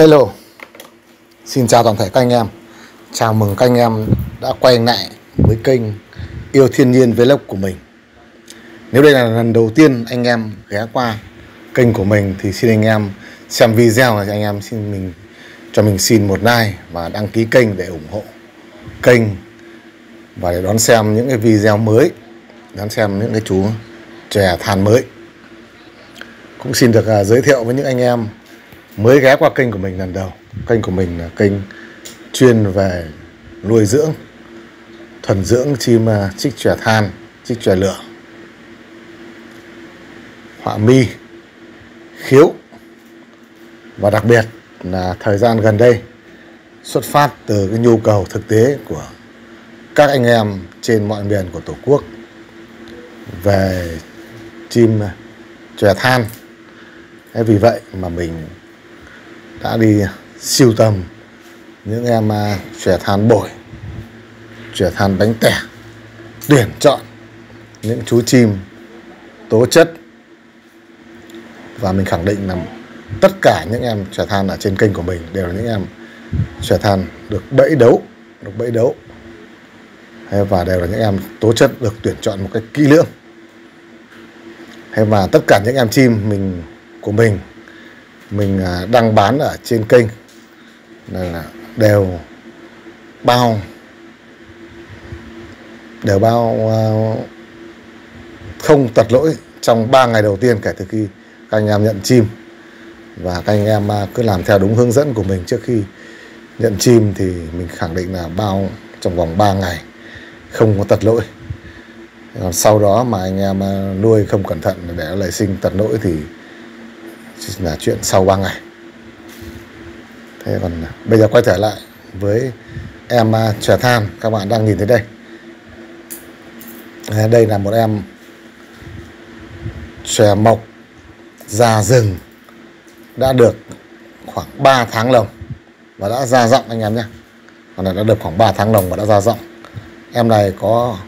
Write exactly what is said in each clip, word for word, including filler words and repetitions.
Hello, xin chào toàn thể các anh em. Chào mừng các anh em đã quay lại với kênh Yeuthiennhien Vlog của mình. Nếu đây là lần đầu tiên anh em ghé qua kênh của mình thì xin anh em xem video này, anh em xin mình cho mình xin một like và đăng ký kênh để ủng hộ kênh và để đón xem những cái video mới, đón xem những cái chú chè than mới. Cũng xin được uh, giới thiệu với những anh em mới ghé qua kênh của mình lần đầu. Kênh của mình là kênh chuyên về nuôi dưỡng, thuần dưỡng chim uh, chích chòe than, chích chòe lửa, họa mi, khiếu. Và đặc biệt là thời gian gần đây, xuất phát từ cái nhu cầu thực tế của các anh em trên mọi miền của Tổ quốc về chim chòe than. Thế vì vậy mà mình đã đi sưu tầm những em chòe than bổi, chòe than bánh tẻ, tuyển chọn những chú chim tố chất. Và mình khẳng định là tất cả những em chòe than ở trên kênh của mình đều là những em chòe than được bẫy đấu, được bẫy đấu. Và đều là những em tố chất được tuyển chọn một cách kỹ lưỡng. Và tất cả những em chim mình của mình mình đang bán ở trên kênh là đều bao đều bao không tật lỗi trong ba ngày đầu tiên kể từ khi các anh em nhận chim, và các anh em cứ làm theo đúng hướng dẫn của mình trước khi nhận chim thì mình khẳng định là bao trong vòng ba ngày không có tật lỗi. Sau đó mà anh em nuôi không cẩn thận để lại sinh tật lỗi thì là chuyện sau ba ngày. Thế còn bây giờ quay trở lại với em chòe than các bạn đang nhìn thấy đây. Đây là một em chòe mộc già rừng đã được khoảng ba tháng lồng và đã ra giọng anh em nhé. Con này đã được khoảng ba tháng lồng và đã ra giọng. Em này có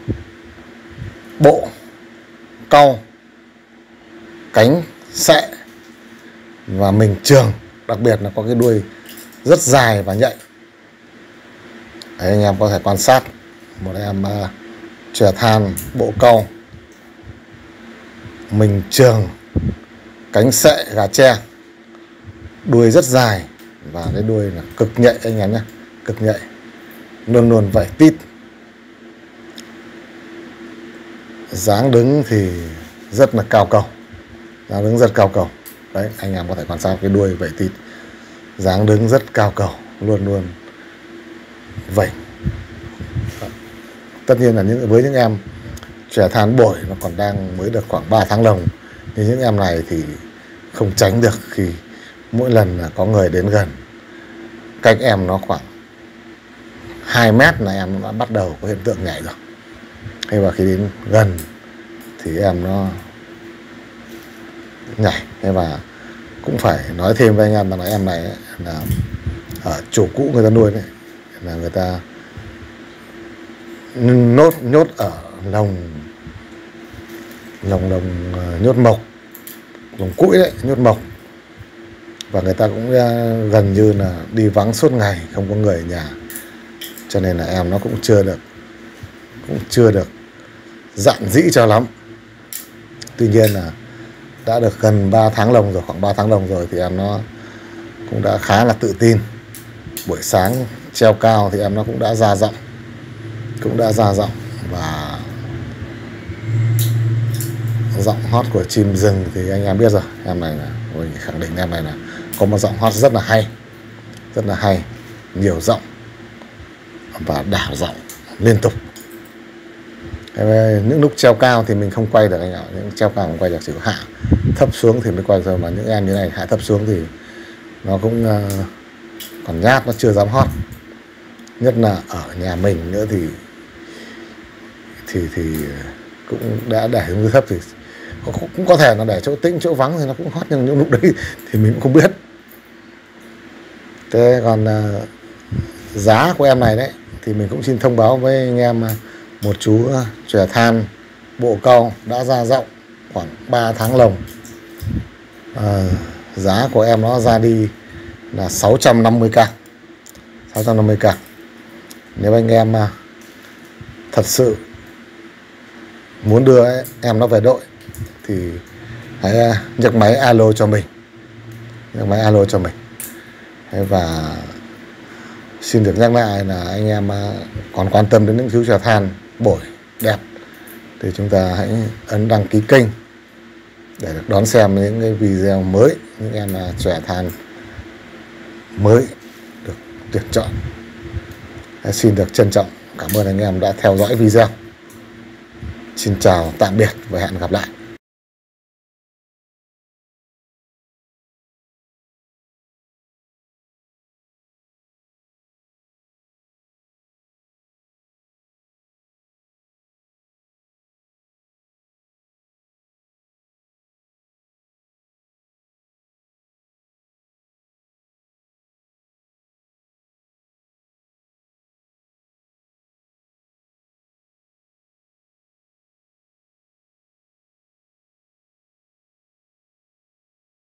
bộ cau, cánh sệ và mình trường, đặc biệt là có cái đuôi rất dài và nhạy. Đấy, anh em có thể quan sát một em uh, chòe than bộ cau, mình trường, cánh sệ gà tre, đuôi rất dài và cái đuôi là cực nhạy anh em nhé, cực nhạy, luôn luôn vảy tít. Dáng đứng thì rất là cao cầu, dáng đứng rất cao cầu. Đấy, anh em có thể quan sát cái đuôi vẩy tít, dáng đứng rất cao cầu, luôn luôn vẩy. Tất nhiên là những với những em chòe than bổi nó còn đang mới được khoảng ba tháng lồng thì những em này thì không tránh được khi mỗi lần là có người đến gần, cách em nó khoảng hai mét là em đã bắt đầu có hiện tượng nhảy rồi. Hay và khi đến gần thì em nó nhảy. Thế và cũng phải nói thêm với anh em là em này ấy, là ở chủ cũ người ta nuôi đấy, là người ta nhốt nhốt ở lồng lồng lồng nhốt mộc, lồng cũi đấy, nhốt mộc, và người ta cũng gần như là đi vắng suốt ngày, không có người ở nhà, cho nên là em nó cũng chưa được cũng chưa được dạn dĩ cho lắm. Tuy nhiên là đã được gần ba tháng lồng rồi, khoảng ba tháng lồng rồi thì em nó cũng đã khá là tự tin. Buổi sáng treo cao thì em nó cũng đã ra giọng, cũng đã ra giọng và giọng hót của chim rừng thì anh em biết rồi. Em này là mình khẳng định em này là có một giọng hót rất là hay, rất là hay, nhiều giọng và đảo giọng liên tục. Những lúc treo cao thì mình không quay được anh ạ, những treo cao mình quay được, chỉ có hạ thấp xuống thì mới quay rồi, mà những em như này hạ thấp xuống thì nó cũng uh, còn nhát, nó chưa dám hót, nhất là ở nhà mình nữa thì thì thì cũng đã để xuống thấp thì cũng có thể nó để chỗ tĩnh chỗ vắng thì nó cũng hót, nhưng những lúc đấy thì mình cũng không biết. Thế còn uh, giá của em này đấy thì mình cũng xin thông báo với anh em uh, một chú chòe than bộ cau đã ra giọng khoảng ba tháng lồng. À, giá của em nó ra đi là sáu trăm năm mươi k, sáu trăm năm mươi k. Nếu anh em thật sự muốn đưa em nó về đội thì hãy nhấc máy alo cho mình, nhấc máy alo cho mình. Và xin được nhắc lại là anh em còn quan tâm đến những chú chè than bổi đẹp thì chúng ta hãy ấn đăng ký kênh để được đón xem những cái video mới, những em chè than mới được tuyển chọn. Xin được trân trọng cảm ơn anh em đã theo dõi video. Xin chào, tạm biệt và hẹn gặp lại.